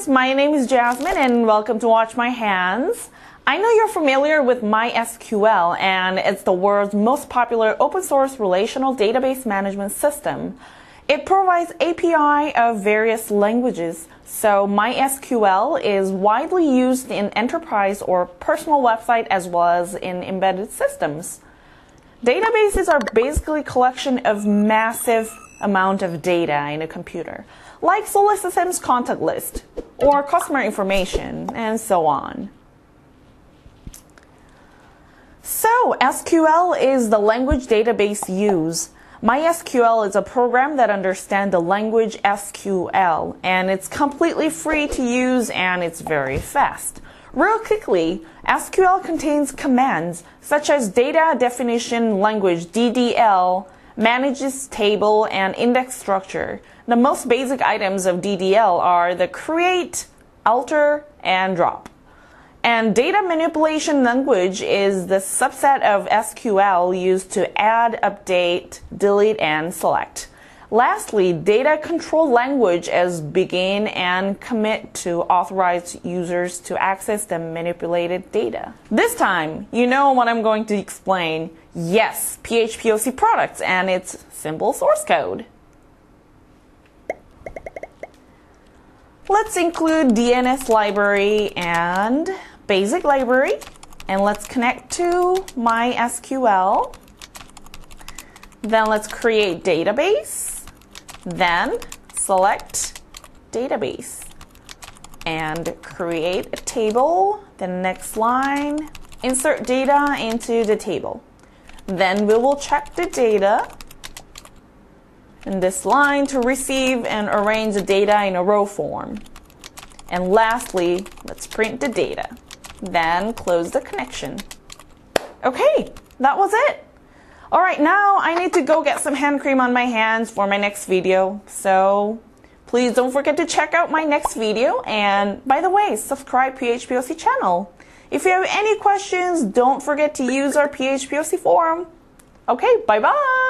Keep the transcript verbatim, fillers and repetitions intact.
guys, my name is Jasmine and welcome to Watch My Hands. I know you're familiar with MySQL and it's the world's most popular open source relational database management system. It provides A P I of various languages, so MySQL is widely used in enterprise or personal website as well as in embedded systems. Databases are basically a collection of massive amount of data in a computer, like SolidSystem's contact list or customer information and so on. So S Q L is the language database used. MySQL is a program that understands the language S Q L, and it's completely free to use and it's very fast. Real quickly, S Q L contains commands such as data definition language D D L, manages table and index structure. The most basic items of D D L are the create, alter, and drop. And data manipulation language is the subset of S Q L used to add, update, delete, and select. Lastly, data control language is begin and commit to authorize users to access the manipulated data. This time, you know what I'm going to explain. Yes, P H P O C products and its simple source code. Let's include D N S library and basic library, and let's connect to MySQL. Then let's create database. Then select database and create a table. The next line, insert data into the table. Then we will check the data in this line to receive and arrange the data in a row form. And lastly, let's print the data. Then close the connection. Okay, that was it. All right, now I need to go get some hand cream on my hands for my next video. So please don't forget to check out my next video. And by the way, subscribe P H P O C channel. If you have any questions, don't forget to use our P H P O C forum. Okay, bye-bye.